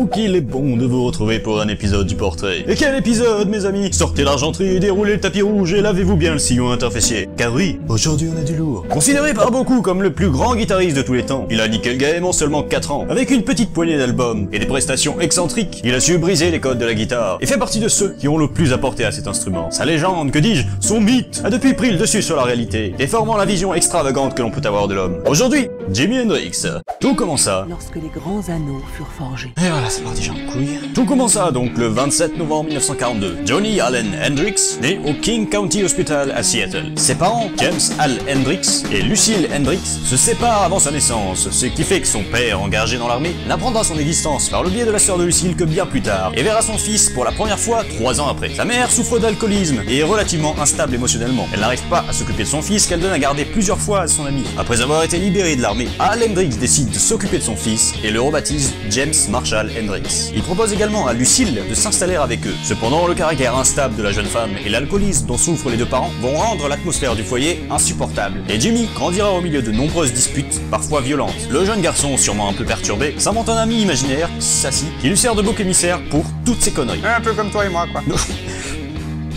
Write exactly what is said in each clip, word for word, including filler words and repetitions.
Oh qu'il est bon de vous retrouver pour un épisode du portrait. Et quel épisode mes amis? Sortez l'argenterie, déroulez le tapis rouge et lavez-vous bien le sillon interfessier. Car oui, aujourd'hui on a du lourd. Considéré par beaucoup comme le plus grand guitariste de tous les temps, il a niqué le game en seulement quatre ans. Avec une petite poignée d'albums et des prestations excentriques, il a su briser les codes de la guitare et fait partie de ceux qui ont le plus apporté à cet instrument. Sa légende, que dis-je, son mythe, a depuis pris le dessus sur la réalité, déformant la vision extravagante que l'on peut avoir de l'homme. Aujourd'hui, Jimi Hendrix. Tout commença lorsque les grands anneaux furent forgés. Et voilà, c'est parti, j'en couille. Tout commença donc le vingt-sept novembre mille neuf cent quarante-deux. Johnny Allen Hendrix naît au King County Hospital à Seattle. Ses parents, James Al Hendrix et Lucille Hendrix, se séparent avant sa naissance, ce qui fait que son père, engagé dans l'armée, n'apprendra son existence par le biais de la sœur de Lucille que bien plus tard, et verra son fils pour la première fois trois ans après. Sa mère souffre d'alcoolisme et est relativement instable émotionnellement. Elle n'arrive pas à s'occuper de son fils qu'elle donne à garder plusieurs fois à son ami. Après avoir été libéré de l'armée, Al Hendrix décide de s'occuper de son fils et le rebaptise James Marshall Hendrix. Il propose également à Lucille de s'installer avec eux. Cependant, le caractère instable de la jeune femme et l'alcoolisme dont souffrent les deux parents vont rendre l'atmosphère du foyer insupportable. Et Jimmy grandira au milieu de nombreuses disputes, parfois violentes. Le jeune garçon, sûrement un peu perturbé, s'invente un ami imaginaire, Sassy, qui lui sert de bouc émissaire pour toutes ses conneries. Un peu comme toi et moi, quoi.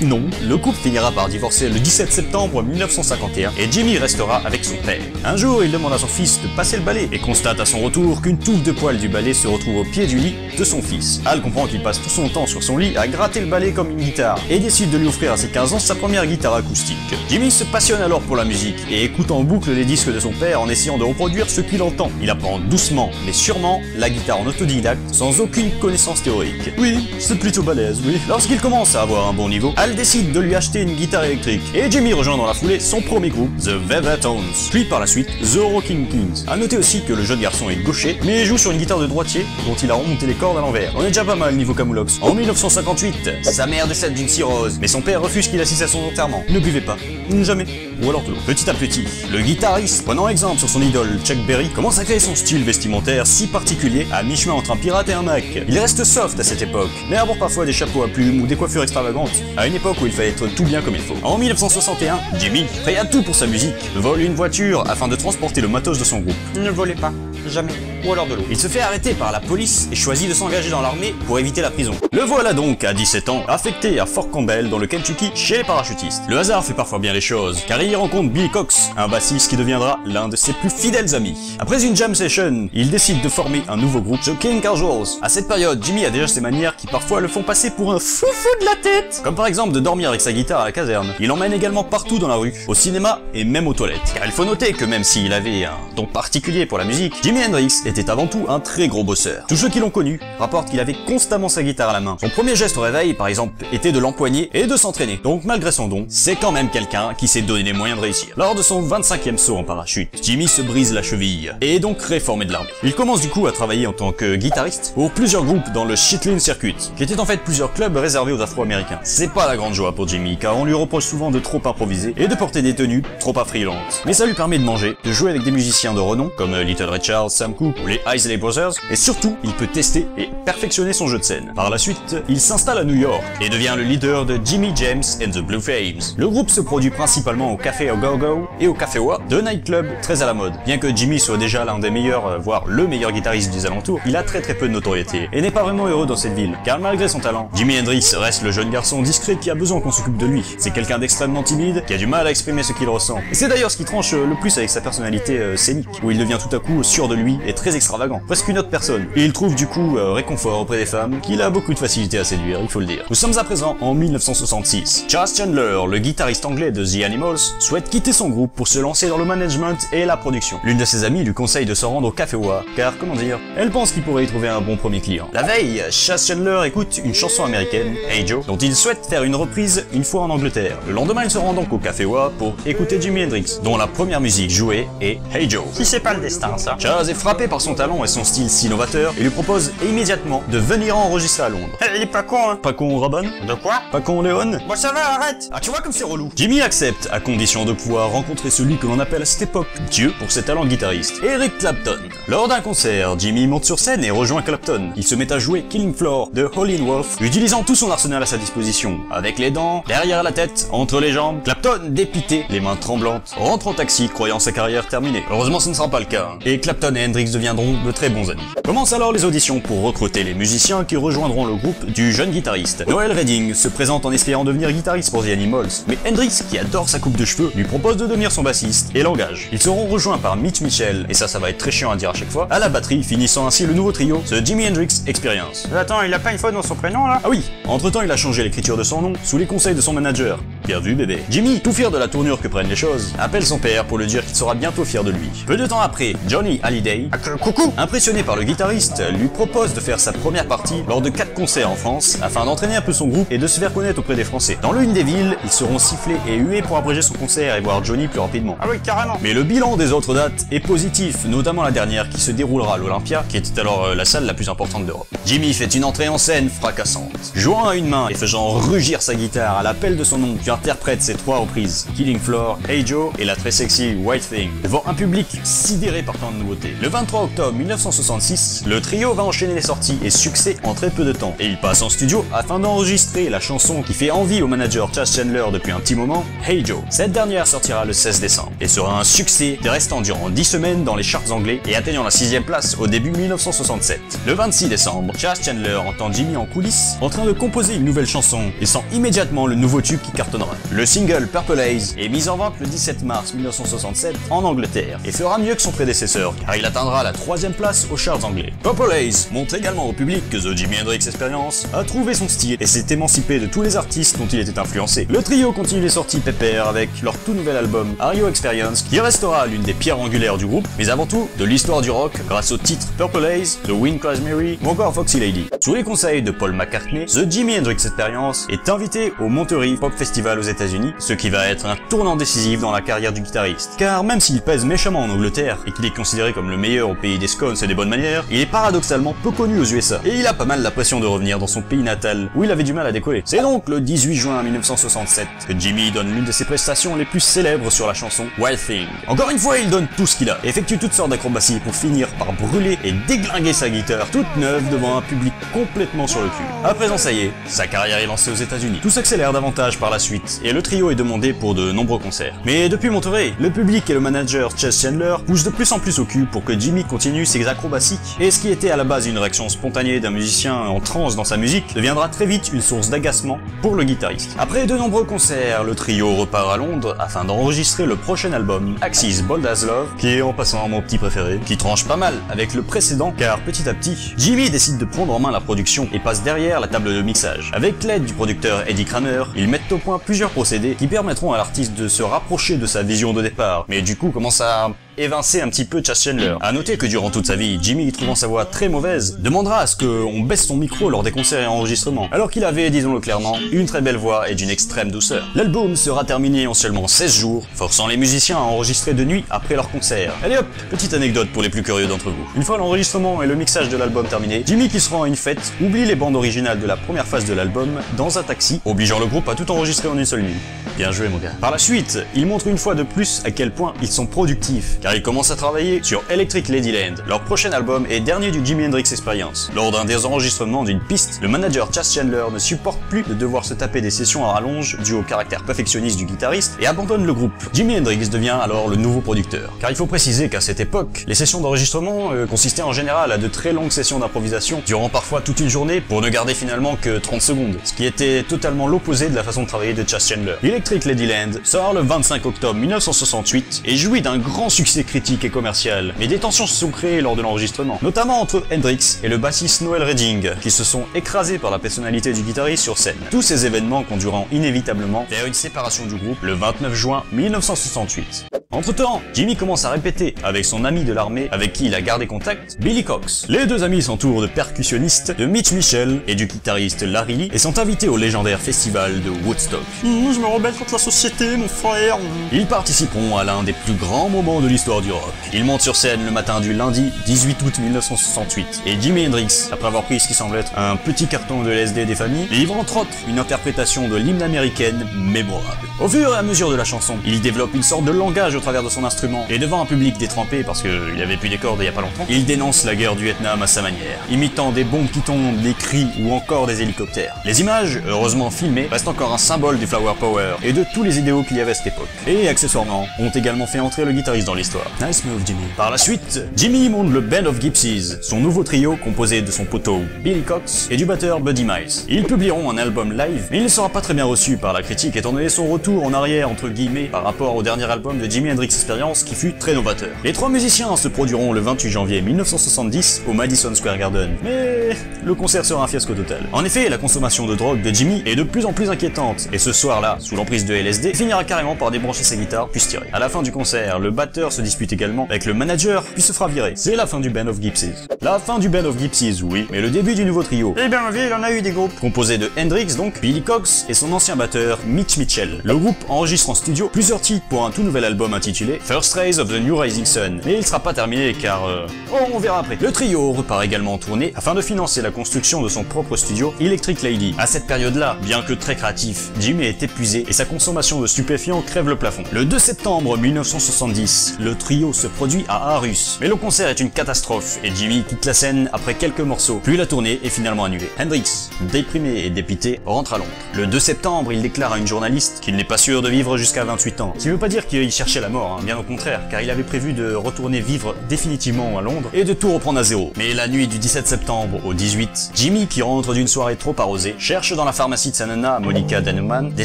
Non, le couple finira par divorcer le dix-sept septembre mille neuf cent cinquante et un et Jimmy restera avec son père. Un jour, il demande à son fils de passer le balai et constate à son retour qu'une touffe de poils du balai se retrouve au pied du lit de son fils. Al comprend qu'il passe tout son temps sur son lit à gratter le balai comme une guitare et décide de lui offrir à ses quinze ans sa première guitare acoustique. Jimmy se passionne alors pour la musique et écoute en boucle les disques de son père en essayant de reproduire ce qu'il entend. Il apprend doucement mais sûrement la guitare en autodidacte sans aucune connaissance théorique. Oui, c'est plutôt balèze, oui. Lorsqu'il commence à avoir un bon niveau, Al décide de lui acheter une guitare électrique et Jimmy rejoint dans la foulée son premier groupe, The Velvetones, puis par la suite The Rocking Kings. A noter aussi que le jeune garçon est gaucher, mais il joue sur une guitare de droitier dont il a remonté les cordes à l'envers. On est déjà pas mal niveau Camoulox. En mille neuf cent cinquante-huit, sa mère décède d'une cirrhose, mais son père refuse qu'il assiste à son enterrement. Ne buvez pas, jamais, ou alors tout. Petit à petit, le guitariste, prenant exemple sur son idole Chuck Berry, commence à créer son style vestimentaire si particulier, à mi-chemin entre un pirate et un Mac. Il reste soft à cette époque, mais arbore parfois des chapeaux à plumes ou des coiffures extravagantes, à une époque où il fallait être tout bien comme il faut. En mille neuf cent soixante et un, Jimmy, prêt à tout pour sa musique, vole une voiture afin de transporter le matos de son groupe. Ne volez pas, jamais, ou alors de l'eau. Il se fait arrêter par la police et choisit de s'engager dans l'armée pour éviter la prison. Le voilà donc, à dix-sept ans, affecté à Fort Campbell dans le Kentucky chez les parachutistes. Le hasard fait parfois bien les choses, car il y rencontre Billy Cox, un bassiste qui deviendra l'un de ses plus fidèles amis. Après une jam session, il décide de former un nouveau groupe, The King Casuals. À cette période, Jimmy a déjà ses manières qui parfois le font passer pour un foufou de la tête, comme par exemple de dormir avec sa guitare à la caserne. Il l'emmène également partout dans la rue, au cinéma et même aux toilettes. Car il faut noter que même s'il avait un don particulier pour la musique, Jimi Hendrix était avant tout un très gros bosseur. Tous ceux qui l'ont connu rapportent qu'il avait constamment sa guitare à la main. Son premier geste au réveil, par exemple, était de l'empoigner et de s'entraîner. Donc malgré son don, c'est quand même quelqu'un qui s'est donné les moyens de réussir. Lors de son vingt-cinquième saut en parachute, Jimmy se brise la cheville et est donc réformé de l'armée. Il commence du coup à travailler en tant que guitariste pour plusieurs groupes dans le Chitlin Circuit, qui étaient en fait plusieurs clubs réservés aux Afro-Américains. C'est pas la grande joie pour Jimmy, car on lui reproche souvent de trop improviser et de porter des tenues trop affrilantes. Mais ça lui permet de manger, de jouer avec des musiciens de renom comme Little Richard, Sam Cooke ou les Isley Brothers, et surtout, il peut tester et perfectionner son jeu de scène. Par la suite, il s'installe à New York et devient le leader de Jimmy James and the Blue Flames. Le groupe se produit principalement au Café Au Go Go et au Café Wha, deux nightclubs très à la mode. Bien que Jimmy soit déjà l'un des meilleurs, voire le meilleur guitariste des alentours, il a très très peu de notoriété et n'est pas vraiment heureux dans cette ville, car malgré son talent, Jimi Hendrix reste le jeune garçon discret qui a besoin qu'on s'occupe de lui. C'est quelqu'un d'extrêmement timide, qui a du mal à exprimer ce qu'il ressent. Et c'est d'ailleurs ce qui tranche le plus avec sa personnalité euh, scénique, où il devient tout à coup sûr de lui et très extravagant, presque une autre personne. Et il trouve du coup euh, réconfort auprès des femmes, qu'il a beaucoup de facilité à séduire, il faut le dire. Nous sommes à présent en mille neuf cent soixante-six. Chas Chandler, le guitariste anglais de The Animals, souhaite quitter son groupe pour se lancer dans le management et la production. L'une de ses amies lui conseille de se rendre au Café Wha, car comment dire, elle pense qu'il pourrait y trouver un bon premier client. La veille, Chas Chandler écoute une chanson américaine, Hey Joe, dont il souhaite faire une reprise une fois en Angleterre. Le lendemain, il se rend donc au Café Wha pour écouter Jimi Hendrix, dont la première musique jouée est Hey Joe. Si c'est pas le destin, ça. Chas est frappé par son talent et son style si novateur et lui propose immédiatement de venir enregistrer à Londres. Il est pas con, hein. Pas con, Raban. De quoi? Pas con, Léon. Bon, ça va, arrête. Ah, tu vois comme c'est relou. Jimmy accepte, à condition de pouvoir rencontrer celui que l'on appelle à cette époque Dieu pour ses talents de guitariste, Eric Clapton. Lors d'un concert, Jimmy monte sur scène et rejoint Clapton. Il se met à jouer Killing Floor de Howlin' Wolf, utilisant tout son arsenal à sa disposition, avec les dents, derrière la tête, entre les jambes. Clapton, dépité, les mains tremblantes, rentre en taxi, croyant sa carrière terminée. Heureusement, ce ne sera pas le cas. Et Clapton Clapton et Hendrix deviendront de très bons amis. Commencent alors les auditions pour recruter les musiciens qui rejoindront le groupe du jeune guitariste. Noël Redding se présente en espérant devenir guitariste pour The Animals, mais Hendrix, qui adore sa coupe de cheveux, lui propose de devenir son bassiste et l'engage. Ils seront rejoints par Mitch Mitchell, et ça ça va être très chiant à dire à chaque fois, à la batterie, finissant ainsi le nouveau trio, The Jimi Hendrix Experience. Attends, il a pas une faute dans son prénom là? Ah oui, entre temps il a changé l'écriture de son nom, sous les conseils de son manager. Bien vu bébé. Jimmy, tout fier de la tournure que prennent les choses, appelle son père pour lui dire qu'il sera bientôt fier de lui. Peu de temps après, Johnny Hallyday, coucou, impressionné par le guitariste, lui propose de faire sa première partie lors de quatre concerts en France, afin d'entraîner un peu son groupe et de se faire connaître auprès des Français. Dans l'une des villes, ils seront sifflés et hués pour abréger son concert et voir Johnny plus rapidement. Ah oui, carrément. Mais le bilan des autres dates est positif, notamment la dernière qui se déroulera à l'Olympia, qui était alors euh, la salle la plus importante d'Europe. Jimmy fait une entrée en scène fracassante, jouant à une main et faisant rugir sa guitare à l'appel de son nom, qui interprète ses trois reprises, Killing Floor, Hey Joe et la très sexy White Thing, devant un public sidéré par tant de nouveautés. Le vingt-trois octobre mille neuf cent soixante-six, le trio va enchaîner les sorties et succès en très peu de temps, et il passe en studio afin d'enregistrer la chanson qui fait envie au manager Chas Chandler depuis un petit moment, Hey Joe. Cette dernière sortira le seize décembre, et sera un succès restant durant dix semaines dans les charts anglais et atteignant la sixième place au début mille neuf cent soixante-sept. Le vingt-six décembre, Chas Chandler entend Jimmy en coulisses en train de composer une nouvelle chanson, et sent immédiatement le nouveau tube qui cartonnera. Le single Purple Haze est mis en vente le dix-sept mars mille neuf cent soixante-sept en Angleterre, et fera mieux que son prédécesseur, car il atteindra la troisième place aux charts anglais. Purple Haze montre également au public que The Jimi Hendrix Experience a trouvé son style et s'est émancipé de tous les artistes dont il était influencé. Le trio continue les sorties pépères avec leur tout nouvel album Are You Experience, qui restera l'une des pierres angulaires du groupe, mais avant tout de l'histoire du rock grâce aux titres Purple Haze, The Wind Cries Mary ou encore Foxy Lady. Sous les conseils de Paul McCartney, The Jimi Hendrix Experience est invité au Monterey Pop Festival aux États-Unis, ce qui va être un tournant décisif dans la carrière du guitariste, car même s'il pèse méchamment en Angleterre et qu'il est considéré comme le meilleur au pays des scones et des bonnes manières, il est paradoxalement peu connu aux U S A, et il a pas mal la pression de revenir dans son pays natal où il avait du mal à décoller. C'est donc le dix-huit juin mille neuf cent soixante-sept que Jimmy donne l'une de ses prestations les plus célèbres sur la chanson Wild Thing. Encore une fois, il donne tout ce qu'il a, effectue toutes sortes d'acrobaties pour finir par brûler et déglinguer sa guitare toute neuve devant un public complètement sur le cul. À présent ça y est, sa carrière est lancée aux États-Unis. Tout s'accélère davantage par la suite et le trio est demandé pour de nombreux concerts. Mais depuis Monterey, le public et le manager Chas Chandler poussent de plus en plus au cul pour que Jimmy continue ses acrobaties, et ce qui était à la base une réaction spontanée d'un musicien en transe dans sa musique deviendra très vite une source d'agacement pour le guitariste. Après de nombreux concerts, le trio repart à Londres afin d'enregistrer le prochain album, Axis Bold As Love, qui est en passant mon petit préféré, qui tranche pas mal avec le précédent, car petit à petit, Jimmy décide de prendre en main la production et passe derrière la table de mixage. Avec l'aide du producteur Eddie Kramer, ils mettent au point plusieurs procédés qui permettront à l'artiste de se rapprocher de sa vision de départ, mais du coup commence à évincer un petit peu Chas Chandler. A noter que durant toute sa vie, Jimmy, trouvant sa voix très mauvaise, demandera à ce qu'on baisse son micro lors des concerts et enregistrements, alors qu'il avait, disons-le clairement, une très belle voix et d'une extrême douceur. L'album sera terminé en seulement seize jours, forçant les musiciens à enregistrer de nuit après leur concert. Allez hop, petite anecdote pour les plus curieux d'entre vous. Une fois l'enregistrement et le mixage de l'album terminé, Jimmy, qui se rend à une fête, oublie les bandes originales de la première phase de l'album dans un taxi, obligeant le groupe à tout enregistrer en une seule nuit. Bien joué mon gars. Par la suite, il montre une fois de plus à quel point ils sont productifs, car ils commencent à travailler sur Electric Ladyland, leur prochain album et dernier du Jimi Hendrix Experience. Lors d'un des enregistrements d'une piste, le manager Chas Chandler ne supporte plus de devoir se taper des sessions à rallonge dues au caractère perfectionniste du guitariste et abandonne le groupe. Jimi Hendrix devient alors le nouveau producteur, car il faut préciser qu'à cette époque, les sessions d'enregistrement euh, consistaient en général à de très longues sessions d'improvisation durant parfois toute une journée pour ne garder finalement que trente secondes, ce qui était totalement l'opposé de la façon de travailler de Chas Chandler. Electric Ladyland sort le vingt-cinq octobre mille neuf cent soixante-huit et jouit d'un grand succès critique et commercial, mais des tensions se sont créées lors de l'enregistrement, notamment entre Hendrix et le bassiste Noël Redding, qui se sont écrasés par la personnalité du guitariste sur scène. Tous ces événements conduiront inévitablement vers une séparation du groupe le vingt-neuf juin mille neuf cent soixante-huit. Entre temps, Jimmy commence à répéter avec son ami de l'armée avec qui il a gardé contact, Billy Cox. Les deux amis s'entourent de percussionnistes, de Mitch Mitchell et du guitariste Larry Lee, et sont invités au légendaire festival de Woodstock. Mmh, je me rebelle contre la société, mon frère. Ils participeront à l'un des plus grands moments de l'histoire du rock. Ils montent sur scène le matin du lundi dix-huit août mille neuf cent soixante-huit, et Jimi Hendrix, après avoir pris ce qui semble être un petit carton de l'L S D des familles, livre entre autres une interprétation de l'hymne américaine mémorable. Au fur et à mesure de la chanson, il développe une sorte de langage travers de son instrument, et devant un public détrempé parce qu'il avait plus des cordes il y a pas longtemps, il dénonce la guerre du Vietnam à sa manière, imitant des bombes qui tombent, des cris ou encore des hélicoptères. Les images, heureusement filmées, restent encore un symbole du Flower Power et de tous les idéaux qu'il y avait à cette époque. Et accessoirement, ont également fait entrer le guitariste dans l'histoire. Nice move, Jimmy. Par la suite, Jimmy monte le Band of Gypsies, son nouveau trio composé de son poteau Billy Cox et du batteur Buddy Miles. Ils publieront un album live, mais il ne sera pas très bien reçu par la critique étant donné son retour en arrière entre guillemets par rapport au dernier album de Jimi Hendrix Experience qui fut très novateur. Les trois musiciens se produiront le vingt-huit janvier mille neuf cent soixante-dix au Madison Square Garden, mais le concert sera un fiasco total. En effet, la consommation de drogue de Jimmy est de plus en plus inquiétante, et ce soir-là, sous l'emprise de L S D, finira carrément par débrancher sa guitare puis se tirer. À la fin du concert, le batteur se dispute également avec le manager puis se fera virer. C'est la fin du Band of Gypsies. La fin du Band of Gypsies, oui, mais le début du nouveau trio. Eh bien, il en a eu des groupes. Composé de Hendrix donc, Billy Cox et son ancien batteur Mitch Mitchell. Le groupe enregistre en studio plusieurs titres pour un tout nouvel album intitulé First Rays of the New Rising Sun, mais il sera pas terminé car euh... oh, on verra après. Le trio repart également en tournée afin de financer la construction de son propre studio Electric Lady. À cette période-là, bien que très créatif, Jimmy est épuisé et sa consommation de stupéfiants crève le plafond. Le deux septembre mille neuf cent soixante-dix, le trio se produit à Aarhus, mais le concert est une catastrophe et Jimmy quitte la scène après quelques morceaux, puis la tournée est finalement annulée. Hendrix, déprimé et dépité, rentre à Londres. Le deux septembre, il déclare à une journaliste qu'il n'est pas sûr de vivre jusqu'à vingt-huit ans. Ce qui veut pas dire qu'il cherchait la mort, hein, bien au contraire, car il avait prévu de retourner vivre définitivement à Londres et de tout reprendre à zéro. Mais la nuit du dix-sept septembre au dix-huit, Jimmy, qui rentre d'une soirée trop arrosée, cherche dans la pharmacie de sa nana, Monica Danuman, des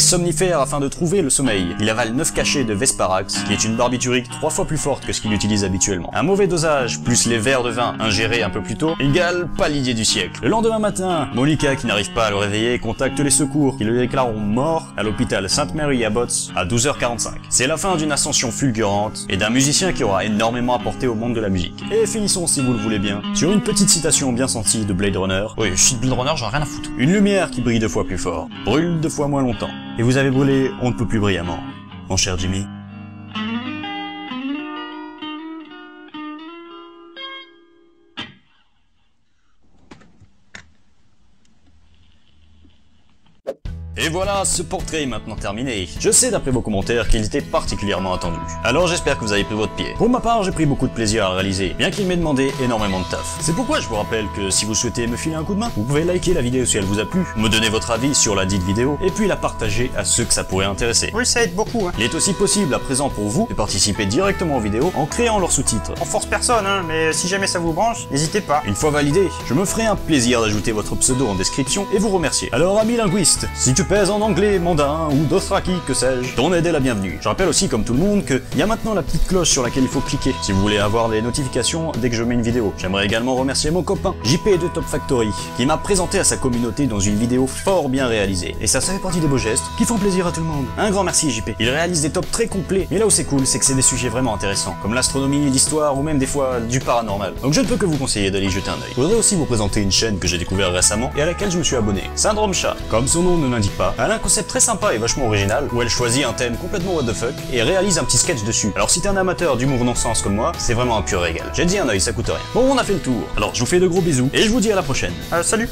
somnifères afin de trouver le sommeil. Il avale neuf cachets de Vesparax, qui est une barbiturique trois fois plus forte que ce qu'il utilise habituellement. Un mauvais dosage, plus les verres de vin ingérés un peu plus tôt, égale pas l'idée du siècle. Le lendemain matin, Monica, qui n'arrive pas à le réveiller, contacte les secours qui le déclareront mort à l'hôpital Sainte Mary Abbots à douze heures quarante-cinq. C'est la fin d'une ascension fulgurante et d'un musicien qui aura énormément apporté au monde de la musique. Et finissons, si vous le voulez bien, sur une petite citation bien sentie de Blade Runner. Oui, je suis de Blade Runner, j'en ai rien à foutre. Une lumière qui brille deux fois plus fort, brûle deux fois moins longtemps. Et vous avez brûlé on ne peut plus brillamment, mon cher Jimmy. Et voilà, ce portrait est maintenant terminé. Je sais d'après vos commentaires qu'il était particulièrement attendu. Alors j'espère que vous avez pris votre pied. Pour ma part, j'ai pris beaucoup de plaisir à le réaliser, bien qu'il m'ait demandé énormément de taf. C'est pourquoi je vous rappelle que si vous souhaitez me filer un coup de main, vous pouvez liker la vidéo si elle vous a plu, me donner votre avis sur la dite vidéo, et puis la partager à ceux que ça pourrait intéresser. Oui, ça aide beaucoup, hein. Il est aussi possible à présent pour vous de participer directement aux vidéos en créant leurs sous-titres. On force personne, hein, mais si jamais ça vous branche, n'hésitez pas. Une fois validé, je me ferai un plaisir d'ajouter votre pseudo en description et vous remercier. Alors amis linguistes, si tu pèse en anglais, mandarin ou dothraki, que sais-je, ton aide est la bienvenue. Je rappelle aussi, comme tout le monde, qu'il y a maintenant la petite cloche sur laquelle il faut cliquer si vous voulez avoir les notifications dès que je mets une vidéo. J'aimerais également remercier mon copain J P de Top Factory qui m'a présenté à sa communauté dans une vidéo fort bien réalisée. Et ça, ça fait partie des beaux gestes qui font plaisir à tout le monde. Un grand merci J P. Il réalise des tops très complets, mais là où c'est cool, c'est que c'est des sujets vraiment intéressants, comme l'astronomie, l'histoire ou même des fois du paranormal. Donc je ne peux que vous conseiller d'aller jeter un œil. Je voudrais aussi vous présenter une chaîne que j'ai découverte récemment et à laquelle je me suis abonné. Syndrome Chat. Comme son nom ne l'indique pas. Elle a un concept très sympa et vachement original où elle choisit un thème complètement what the fuck et réalise un petit sketch dessus. Alors si t'es un amateur d'humour non-sens comme moi, c'est vraiment un pur régal. J'ai dit un œil, ça coûte rien. Bon, on a fait le tour. Alors je vous fais de gros bisous et je vous dis à la prochaine. Euh, salut.